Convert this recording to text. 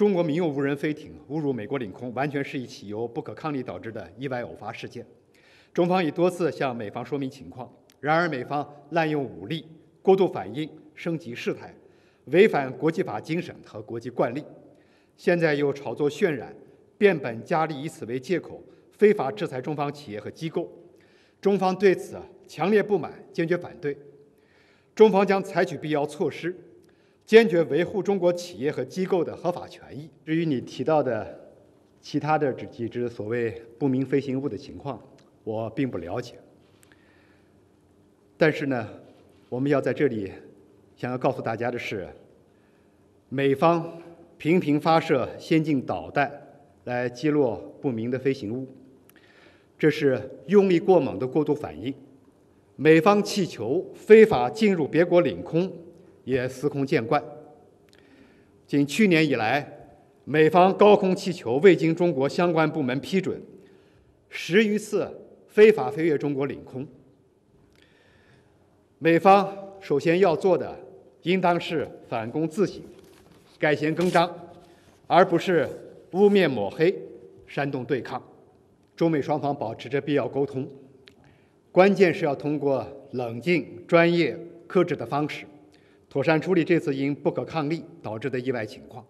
中国民用无人飞艇侮辱美国领空，完全是一起由不可抗力导致的意外偶发事件。中方已多次向美方说明情况，然而美方滥用武力、过度反应、升级事态，违反国际法精神和国际惯例。现在又炒作渲染，变本加厉，以此为借口，非法制裁中方企业和机构。中方对此强烈不满，坚决反对。 中方将采取必要措施，坚决维护中国企业和机构的合法权益。至于你提到的其他的几只所谓不明飞行物的情况，我并不了解。但是呢，我们要在这里想要告诉大家的是，美方频频发射先进导弹来击落不明的飞行物，这是用力过猛的过度反应。 美方气球非法进入别国领空，也司空见惯。仅去年以来，美方高空气球未经中国相关部门批准，10余次非法飞越中国领空。美方首先要做的，应当是反躬自省，改弦更张，而不是污蔑抹黑、煽动对抗。中美双方保持着必要沟通。 关键是要通过冷静、专业、克制的方式，妥善处理这次因不可抗力导致的意外情况。